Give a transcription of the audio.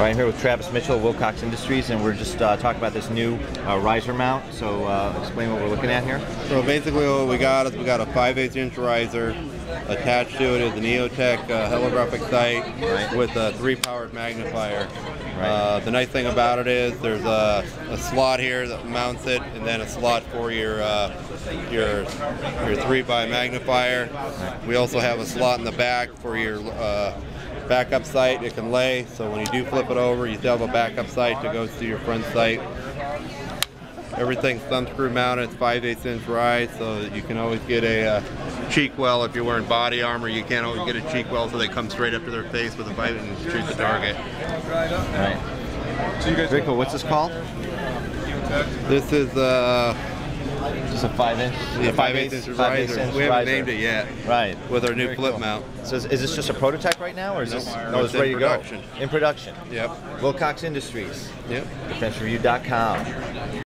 Right, I'm here with Travis Mitchell, Wilcox Industries, and we're just talking about this new riser mount. So explain what we're looking at here. So basically what we got is we got a 5/8 inch riser. Attached to it is the Neotech holographic sight with a 3 powered magnifier. The nice thing about it is there's a slot here that mounts it, and then a slot for your 3x magnifier. We also have a slot in the back for your backup sight. It can lay, so when you do flip it over, you still have a backup sight to go to your front sight. Everything's thumb screw mounted. It's 5/8 inch rise, so that you can always get a cheek well. If you're wearing body armor, you can't always get a cheek well, so they come straight up to their face with a bite and shoot the target. All right. So you guys, very cool. What's this called? This is just a 5-inch. Yeah, 5/8 inch riser. We haven't named it yet. Right. With our new flip mount. So is this just a prototype right now, or is it's ready to go? In production. Yep. Wilcox Industries. Yep. DefenseReview.com.